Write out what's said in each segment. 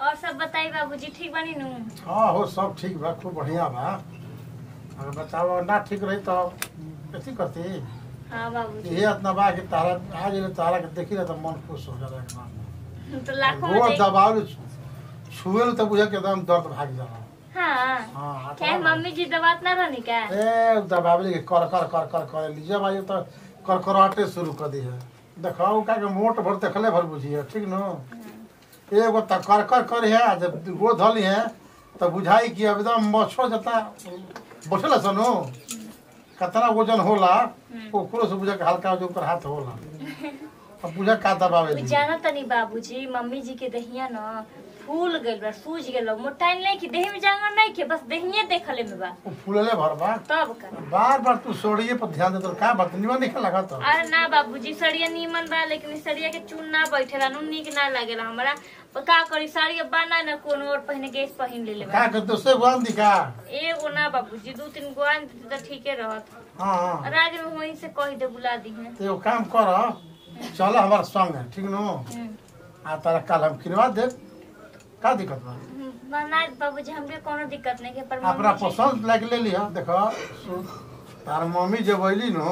और सब बताइए बाबूजी, ठीक बनी नू? हाँ हो, सब ठीक बा, खूब बढ़िया बा। अगर बताओ ना ठीक रही तो कैसी करती? हाँ बाबूजी ये इतना बा कि तारा आज ये तारा के देखी तो मन खुश हो जाला एकदम। तो लाखों में दबाव छुएल तो बुझा के एकदम दर्द भाग जाला। हां क्या मम्मी जी दबात ना रहनी का? ए दबावली के कर कर कर कर कर लीजा भाई तो कर कराटे शुरू कर दी है। देखाओ का के मोट भर देखले भर बुझिए ठीक न। एगो त कर कर कर है जब वो धली है तो बुझाई कि एकदम मछो जता बठला सनो कतना वजन होला ओकरो से बुझा के हल्का जो ऊपर हाथ होला। अब बुझा का दबावेली जाना तनी बाबूजी मम्मी जी के दहिया न फूल गेल बा, सूज गेल, मोटाइन नहीं कि देह में जांगर नहीं के बस देहिए देखले में बा। फूलले भरबा तब का बार-बार तू सड़िए पर ध्यान दे तो का बात निमन निकल लागत। अरे ना बाबूजी सड़िए निमन बा लेकिन सड़िए के चुन ना बैठेला नु निक ना लागेला हमरा। का करी सड़िए बना ना कोन और पहने गैस पहिन लेले बा। का कर दोसे गोन दिखा एगो ना बाबूजी दो तीन गोन दे त ठीक रहत। हां राज में होई से कह दे बुला दी है तो काम कर चल हमार संग ठीक न। आ तारा कल हम किनवा दे का दिक्कत बा? बना बाबूजी हमरे कोनो दिक्कत नहीं के पर अपना पसंद लाग ले लिया। देखो तार मम्मी जब आइली न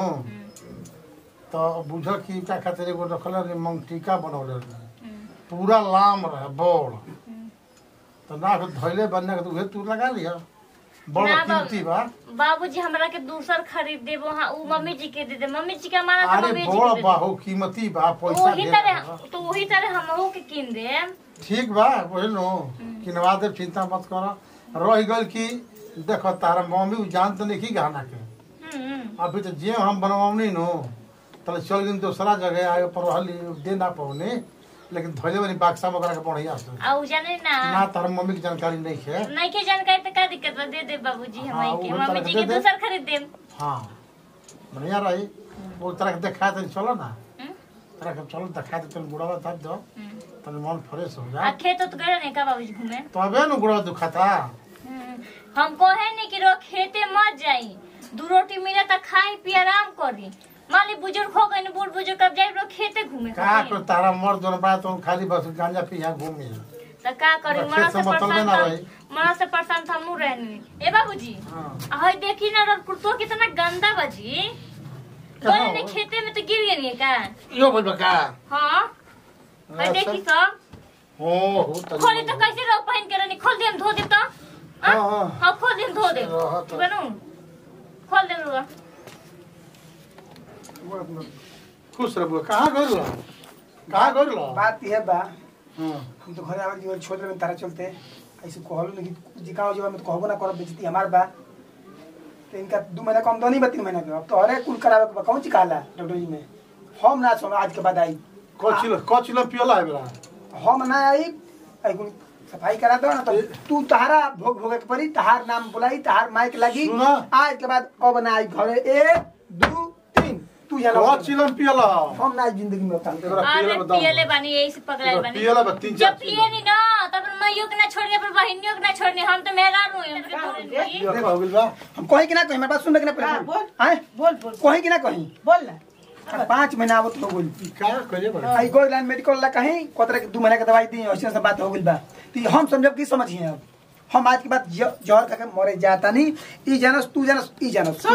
तो बुझ कि का खातिर एगो रखला रे मंगटीका बनौले पूरा लाम रहे बड़ तो ना धइले बनने के उहे तू लगा लिया बड़ कीमती बा। बाबूजी हमरा के दूसर खरीद देबो? हां उ मम्मी जी के दे दे, मम्मी जी के माना तो मम्मी जी के बड़ बाहो कीमती बा पैसा दे तो ओही तरह हमहु के किन दे ठीक बा। बोल नो किनवा दे चिंता मत कर। रह गल की देखो तार मम्मी जानत नहीं की गाना के अभी तो जे हम बनवावनी नो तले चल दिन दूसरा जगह आयो पर हली दे ना पवने लेकिन धोले वाली बाक्सा वगैरह के बढ़िया से आ उ जाने ना ना तार मम्मी की जानकारी नहीं है। नहीं के जानकारी तो का दिक्कत बा दे दे बाबूजी हमई के मम्मी जी के दूसर खरीद देम। हां बढ़िया रही वो तरह देखा तो चलो ना तरह के चलो देखा तो बुढ़ावा तब दो मन फ्रेश हो जा। आखे तो गए ने का बाबूजी घूमे तबे न गुड़ा दुखाता। हम कहे नहीं कि रो खेते मत जाई दू रोटी मिले त खाई पी आराम करी माली बुजुर्ग हो गए न बूढ़ बुजुर्ग कब जाई रो खेते घूमे का को तारा मर दोन बात तो खाली बस गांजा पिया घूमे त का करी मन से परेशान हमू रहनी। ए बाबूजी हई देखी ना रो कुर्तो कितना गंदा बाजी बोले ने खेते में तो गिर गई का यो बोल बका। हां भाई देखी सब हो खोली तो कैसे रो पहन के रनी खोल देम धो दे तो हां खोल देम धो दे बनू खोल दे रुआ खुश रहबो। कहां घर लो कहां घर लो बात है बा। हम तो घर आवे जीवन छोड़ में तारा चलते ऐसे कहलो नहीं कि गांव जीवन में कहबो ना कर बेइज्जती हमार बा तो इनका 2 महीना कम दो नहीं बा 3 महीना के अब तो अरे कुल करावे के कौन चिकाला डॉक्टर जी में हम ना सुन आज के बाद आई कोचिला पियला है बेला हम ना आई एगुन सफाई करा दो ना तो तू तहारा भोग भोगे के परी तहार नाम बुलाई तहार माइक लगी आज के बाद कब ना आई घरे 1 2 3 तू जाला कोचिला पियला हम ना जिंदगी में बताऊं अरे पियले बानी यही से पगलाय बानी पियला बा 3 4 जब पिए नहीं ना तब मइयो के ना छोड़िए पर बहिनियो के ना छोड़नी हम तो मेहरान हूं। देखो हो गेल बा हम कहि कि ना कहि हमरा बात सुनबे के ना पड़े बोल आए बोल बोल कहि कि ना कहि बोल ना 5 महीना आवत हो गइल का करे बा आई गो लाइन मेडिकल ला कहीं कोतरे के 2 महीना के दवाई दी ऐसे सब बात हो गइल बा त हम समझब की समझिए। अब हम आज की बात जहर खा के मरे जाता नहीं ई जानस तू जानस ई जानस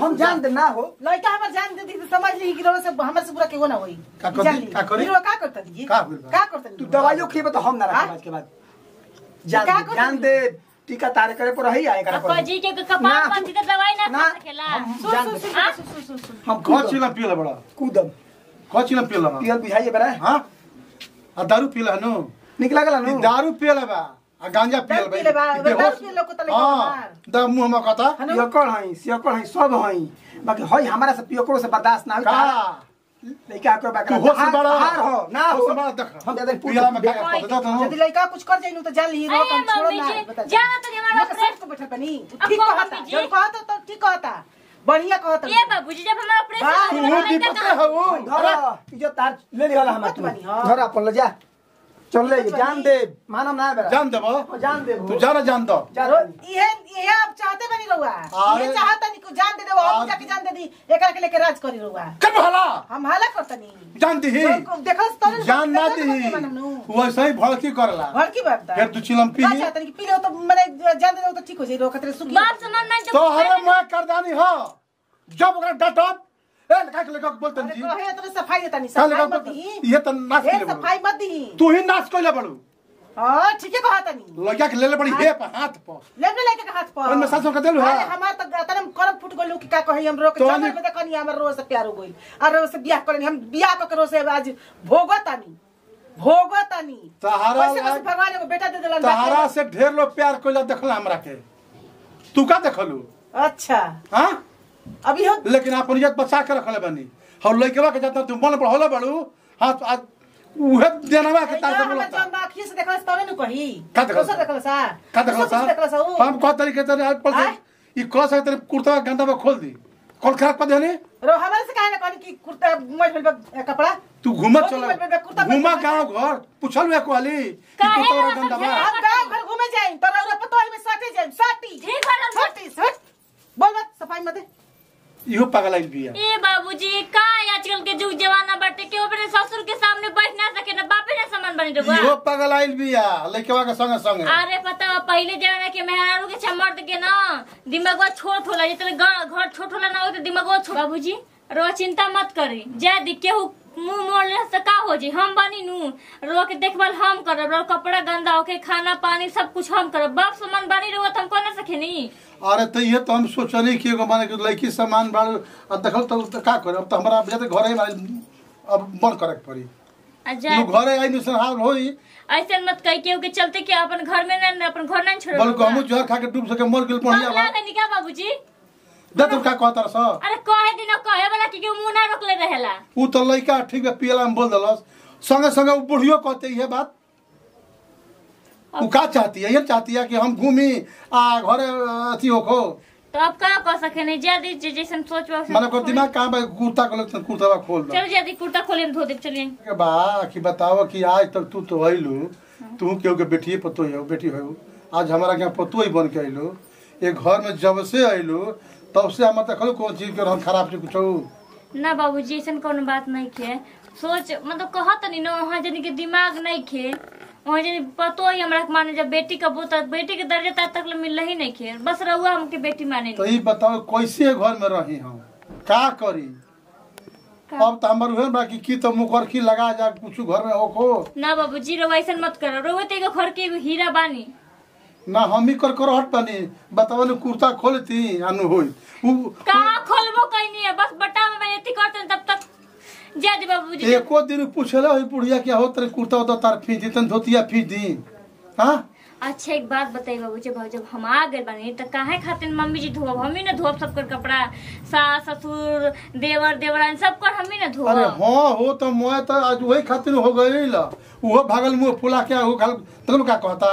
हम जान दे ना हो लइका हमर जान दे त समझ ली कि रोसे हमर से पूरा केगो ना होई का करे का करता दी का करता तू दवाइयो खिबे त हम ना आज के बाद जान दे टीका तारे करे पर रही आए करे पर जी के कपाल बंधी के दवाई ना खेला सु हम कोचिला पियला बड़ा कूदम कोचिला पियला पियल बिहाई बड़ा। हां आ दारू पियला नु निकला गला नु दारू पियला बा आ गांजा पियल बा बेहोश के लोग त लगा मार द मुंह में कहता सियकड़ हई सब हई बाकी हई हमरा से पियकड़ो से बर्दाश्त ना होता लइका को बकरा हो बड़ा हो ना हो समझ देख हम दादा पूरा में का पता तो यदि लइका कुछ कर जाई न तो जान ली रो कम छोड़ ना बता जाना तो हमारा प्रेस को बैठा बनी ठीक कहता जब कहता तो ठीक कहता बढ़िया कहता ये बाबूजी जब हमारा प्रेस तू भी पता हो धरा जो तार ले ले वाला हमार धरा अपन ले जा चल ले जान दे मानम ना बेरा जान देबो जान देबो तू जाना जान दो ये अब चाहते बनी रहुआ ये चाहता नहीं तू जान दे दे हम जाके जान दे दी एकरा के लेके राज करी रुआ कब हला हम हला करतनी जान दे ही देखो तोरे जान ना दे वो सही भड़की करला भड़की बात है तू चिलम पी अच्छा तनी पी ले तो माने जान दे तो ठीक हो जाई रो खतरे सुख बाप समान नहीं तो हरे मैं करदानी हो जब ओकरा डटत ए का के लेके बोलतन जी अरे तोरे सफाई देतनी सफाई मत दी ये त नाच ले सफाई मत दी तू ही नाच कइला बड़ू हां ठीक है कहतनी लगा के लेले बड़ी हे पर हाथ पर लेले लेके हाथ पर में सासो के देलु हां हमार त तरम करम फुट गलु कि का कहि हम रोक चल में देखनी हमर रोज से प्यार हो गइल और रोज से बियाह करनी हम बियाह क करो से आज भोगतानी तहारा भगवान को बेटा दे देला तहारा से ढेर लो प्यार कोइला देखला हमरा के तू का देखलु अच्छा हां अभी हो लेकिन अपन इज्जत बचा के रखले बनी हम लइकवा के जात तू मन पर होला बड़ू हाथ आज उहे देनवा के तार बोलत हम आखिर से देखला तोरे न कही दोसर देखला सा का देखला सा हम को तरीके से ई क से तेरे कुर्ता गंदा में खोल दी कल खराब प देने रो हमरा से कहले कहली कि कुर्ता मोइल पे कपड़ा तू घुमा चल घुमा गांव घर पूछलवे कोली कुर्ता रे गंदा बा हम गांव घर घुमे जाई तोरा रे पतो में साटी जाई साटी ठीक है साटी हट बोल मत सफाई मत दे इहो पागल आइल बिया ए बाबूजी का आजकल के जुग जमाना बाटे के ओपरे ससुर के सामने बैठ ना सके ना बापे ना सामान बनी रबा इहो पागल आइल बिया लइकवा के संगे संगे अरे पता पहिले जमाना के मेहरारू के छमर्द के ना दिमागवा छोट होला जतले घर छोट होला ना होत दिमागवा छोट बाबूजी रो चिंता मत करी जे दिकेहु मुंह मोड़ले से का हो जी हम बनी नू रो के देखभाल हम करब रो कपड़ा गंदा होके खाना पानी सब कुछ हम करब बाप सामान बनी रहो त हम कोना सखेनी अरे त ये तो हम सोचनी कि एगो माने लड़की सामान बाल देखल त का करे अब त हमरा बेटे घरे अब बंद करे पड़ी अच्छा नु घरे आई नुसन हाल होई ऐसे मत कह केहू के चलते कि अपन घर में न अपन घर न छोड़ बोल कहू जहर खा के डूब सके मर गेल पड़िया बाबू निका बाबूजी द तो का कहतर स अरे कहे दिन कहे वाला कि मुंह ना रोकले रहेला उ त लइका ठीक है पियला में बोल देलस संगे संगे बुढ़ियो कहते ये बात वो का चाहती है ये चाहती है कि हम घूमी आ घरे अथी होखो तो अब का कर सके नहीं जदी जैसन सोचवा माने को दिमाग का भाई कुर्ता को लेके कुर्तावा खोल दो चल जदी कुर्ता खोले धो दे चलिए के बा कि बताओ कि आज तक तू तो आइलू तू क्यों के बेटी पतो है बेटी है आज हमारा के पतो ही बन के आइलू ये घर में जब से आइलू तब से हम त कहलो कोन चीज के हम खराब से कुछ ना बाबूजी ऐसा कोनो बात नहीं के सोच मतलब कहत नहीं ना वहां जने के दिमाग नहीं के ओजे पतो ही हमरा के माने जब बेटी का बोता बेटी के दर्जा तक ल मिल ही नहीं खेर बस रहुआ हमके बेटी माने तो ई बताओ कैसे घर में रही हम का करी अब त हमर होए बाकी की त मुकरखी लगा जा कुछ घर में होखो ना बाबूजी रो ऐसा मत करो रोवे ते घर के हीरा बानी ना हम ही कर हट बनी बताओ न कुर्ता खोलती अनु होई का खोलबो कइनी है बस बटा में एती करते तब तक जदी बाबूजी एको दिन पूछला होई बुढ़िया क्या हो तरे कुर्ता उता तार फी जितन धोतिया फी दी हां अच्छा एक बात बताई बाबूजी भाऊ जब हम आ गए बने त काहे खातिर मम्मी जी धोब हमही न धोब सब कर कपड़ा सास ससुर देवर देवरान सब कर हमही न धोब अरे हां हो त मोय त आज ओही खातिर हो गइल ओहो भागल मुंह फुला के हो गल तनु का कहता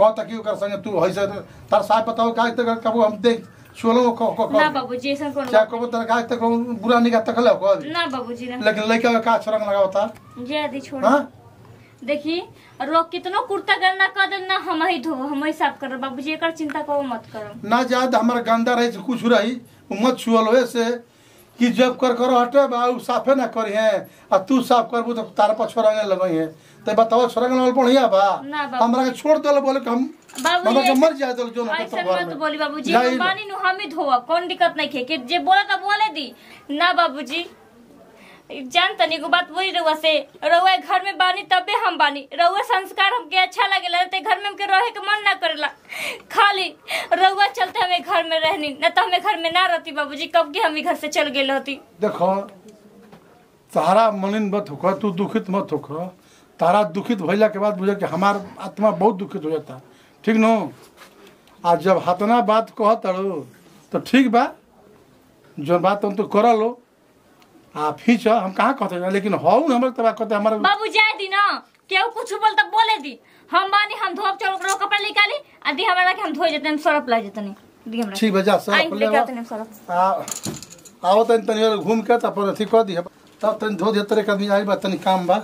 कि ओकर संगे तू होइसे तार साहब बताओ काहे त कबो हम देख चलो को ना बाबूजी ऐसा कोन क्या को बता का तक बुरा निगा तकले को ना बाबूजी ना लेकिन लइका का छरंग लगावता जे आदि छोड़ हां देखी रो कितनो कुर्ता गंदा कर दे ना हम ही धो हम ही साफ कर बाबूजी एकर चिंता को मत करो ना जात हमर गंदा रहे कुछ रही मत छुअलो ऐसे कि जब कर हटे बाऊ साफे ना करिए आ तू साफ करबू त तार पर छरंग लगई है त बताओ छरंग लगल बढ़िया बा हमरा के छोड़ देलो बोले हम बाबू जी मर जाए तो जोन तो बात बोली बाबूजी पानी नु हमी धोवा कोन दिक्कत नहीं के के जे बोला त बोले दी ना बाबूजी जान तनी को बात बोली रहुआ से रहुआ घर में बानी तबे हम बानी रहुआ संस्कार हमके अच्छा लागेला ते घर में हमके रहे के मन ना करेला खाली रहुआ चलते हमें घर में रहनी ना त हमें घर में ना रहती बाबूजी कब के हम घर से चल गेल होती देखो तारा मनिन मत होखो तू दुखित मत होखो तारा दुखित भइला के बाद बुझे कि हमार आत्मा बहुत दुखित हो जाता ठीक नो आज जब हतना बात कहतड़ो तो ठीक बा जो बात हम तो कर लो आ फीच हम कहां कहते लेकिन हौन हमर तबा कहते हमर बाबू जाय दी ना केहू कुछ बोल त बोले दी हम बानी हम धोब चल करो कपड़ा निकाली आ दी हमरा के हम धोय जतन हम सरफ ला जतन दी हमरा ठीक बजा सरफ ले आ आओ तन तनी घूम के त अपन अथी क दी तब तन धो दे तरे कभी आई बा तनी काम बा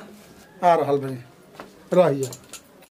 आ रहल बे रहिए